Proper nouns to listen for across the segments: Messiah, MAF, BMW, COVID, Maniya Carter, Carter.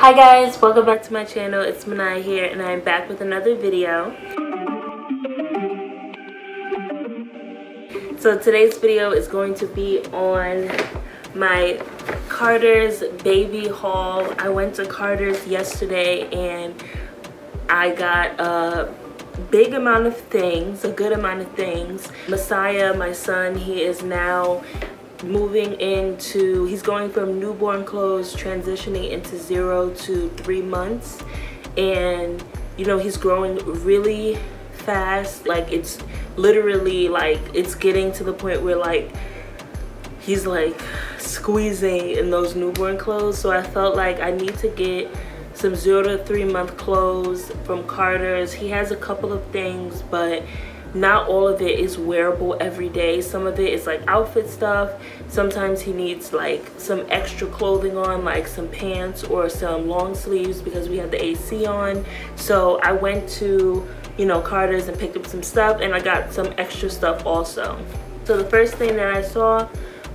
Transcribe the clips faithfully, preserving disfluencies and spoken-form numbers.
Hi guys, welcome back to my channel. It's Maniya here and I'm back with another video. So today's video is going to be on my Carter's baby haul. I went to Carter's yesterday and I got a big amount of things, a good amount of things. Messiah, my son, he is now moving into, he's going from newborn clothes transitioning into zero to three months. And you know, he's growing really fast. Like it's literally like, it's getting to the point where like, he's like squeezing in those newborn clothes. So I felt like I need to get some zero to three month clothes from Carter's. He has a couple of things, but not all of it is wearable every day. Some of it is like outfit stuff. Sometimes he needs like some extra clothing on, like some pants or some long sleeves because we had the A C on. So I went to, you know, Carter's and picked up some stuff, and I got some extra stuff also. So the first thing that I saw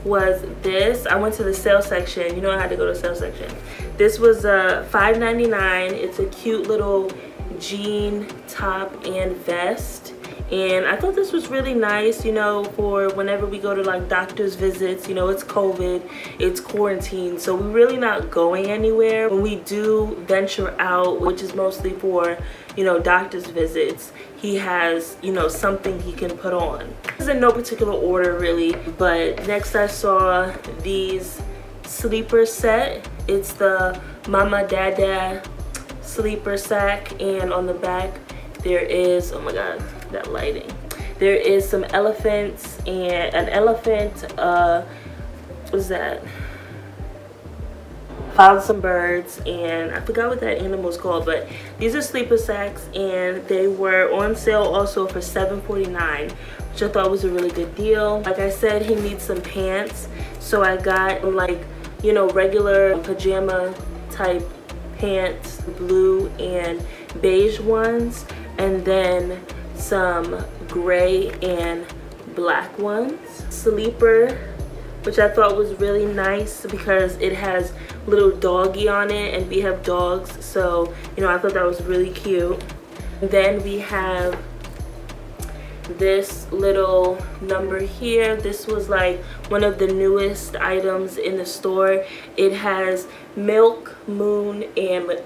was this. I went to the sale section. You know, I had to go to the sale section. This was uh, five ninety-nine. It's a cute little jean top and vest. And I thought this was really nice, you know, for whenever we go to like doctor's visits. You know, it's COVID, it's quarantine, so we're really not going anywhere. When we do venture out, which is mostly for, you know, doctor's visits, he has, you know, something he can put on. This is in no particular order really, but next I saw these sleeper set. It's the Mama Dada sleeper sack, and on the back there is, oh my god, that lighting, there is some elephants and an elephant, uh what's that, found some birds, and I forgot what that animal's called. But these are sleeper sacks and they were on sale also for seven forty-nine, which I thought was a really good deal. Like I said, he needs some pants, so I got like, you know, regular pajama type pants, blue and beige ones, and then some gray and black ones. Sleeper, which I thought was really nice because it has little doggy on it, and we have dogs, so you know, I thought that was really cute. And then we have this little number here. This was like one of the newest items in the store. It has milk, moon, and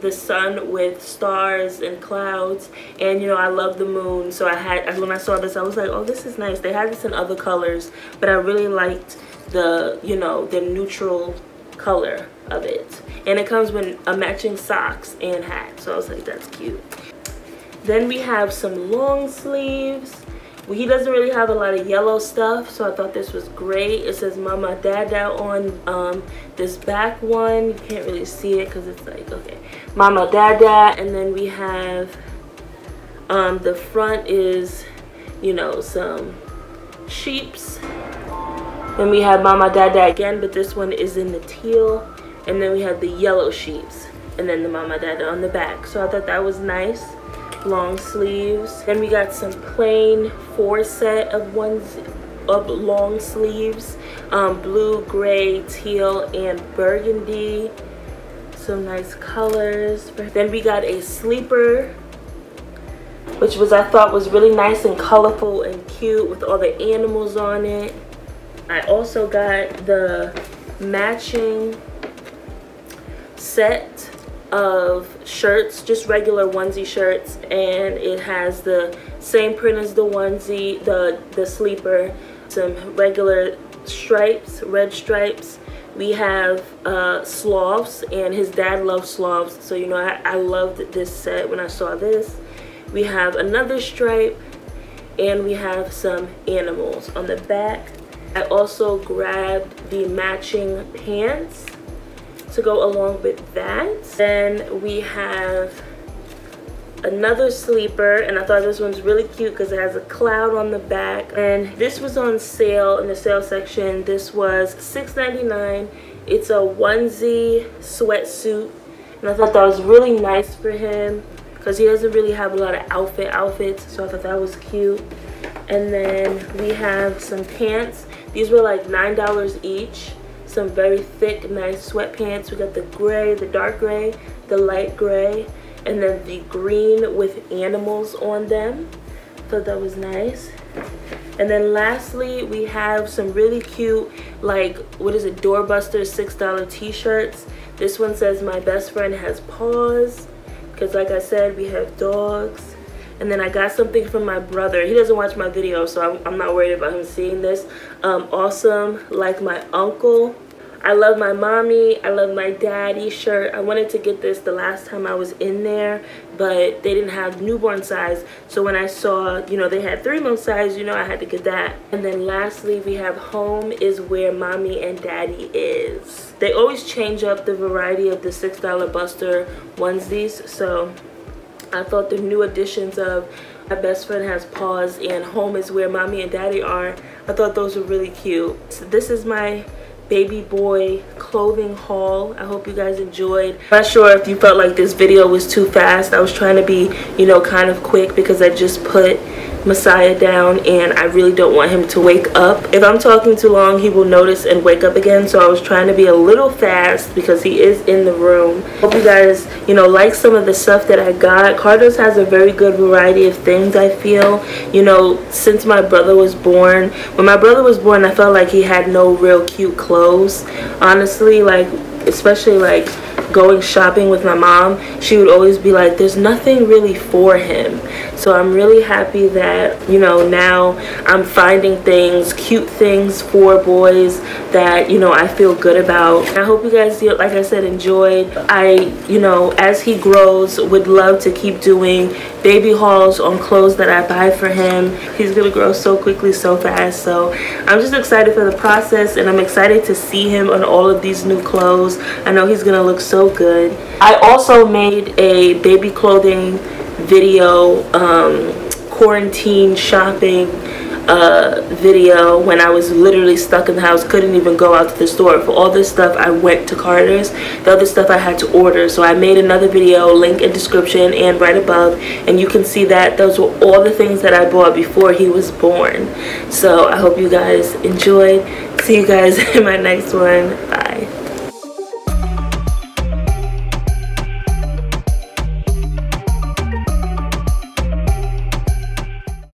the sun with stars and clouds, and you know, I love the moon, so I had, when I saw this I was like, oh, this is nice. They had this in other colors, but I really liked the, you know, the neutral color of it, and it comes with a matching socks and hat, so I was like, that's cute. Then we have some long sleeves. Well, he doesn't really have a lot of yellow stuff, so I thought this was great. It says Mama Dada on um, this back one. You can't really see it because it's like, okay, Mama Dada. And then we have um, the front is, you know, some sheeps. Then we have Mama Dada again, but this one is in the teal. And then we have the yellow sheeps, and then the Mama Dada on the back. So I thought that was nice. Long sleeves. Then we got some plain four set of ones of long sleeves, um blue, gray, teal, and burgundy. Some nice colors. Then we got a sleeper, which was, I thought was really nice and colorful and cute with all the animals on it. I also got the matching set of shirts, just regular onesie shirts, and it has the same print as the onesie, the the sleeper. Some regular stripes, red stripes. We have uh sloths, and his dad loves sloths, so you know, I, I loved this set when I saw this. We have another stripe, and we have some animals on the back. I also grabbed the matching pants to go along with that. Then we have another sleeper, and I thought this one's really cute because it has a cloud on the back, and this was on sale in the sale section. This was six ninety-nine. It's a onesie sweatsuit, and I thought that was really nice for him because he doesn't really have a lot of outfit outfits, so I thought that was cute. And then we have some pants. These were like nine dollars each, some very thick, nice sweatpants. We got the gray, the dark gray, the light gray, and then the green with animals on them. Thought that was nice. And then lastly, we have some really cute, like, what is it, Doorbuster six dollar t-shirts. This one says, "My best friend has paws," because like I said, we have dogs. And then I got something from my brother. He doesn't watch my videos, so I'm, I'm not worried about him seeing this. Um, awesome, like my uncle. I love my mommy, I love my daddy shirt. I wanted to get this the last time I was in there, but they didn't have newborn size. So when I saw, you know, they had three month size, you know, I had to get that. And then lastly, we have "Home is where mommy and daddy is." They always change up the variety of the six dollar Buster onesies. So I thought the new additions of "My best friend has paws" and "Home is where mommy and daddy are," I thought those were really cute. So this is my baby boy clothing haul. I hope you guys enjoyed. I'm not sure if you felt like this video was too fast. I was trying to be, you know, kind of quick because I just put Messiah down and I really don't want him to wake up. If I'm talking too long, he will notice and wake up again. So I was trying to be a little fast because he is in the room. Hope you guys, you know, like some of the stuff that I got. Carter's has a very good variety of things, I feel. You know, since my brother was born, when my brother was born, I felt like he had no real cute clothes. Honestly, like, especially like going shopping with my mom, she would always be like, there's nothing really for him. So I'm really happy that, you know, now I'm finding things, cute things for boys that, you know, I feel good about. I hope you guys, like I said, enjoyed. I, you know, as he grows, would love to keep doing baby hauls on clothes that I buy for him. He's gonna grow so quickly, so fast. So I'm just excited for the process, and I'm excited to see him on all of these new clothes. I know he's gonna look so good. I also made a baby clothing video, um, quarantine shopping uh, video when I was literally stuck in the house, couldn't even go out to the store. For all this stuff, I went to Carter's. The other stuff I had to order. So I made another video, link in description and right above, and you can see that those were all the things that I bought before he was born. So I hope you guys enjoyed. See you guys in my next one. Bye.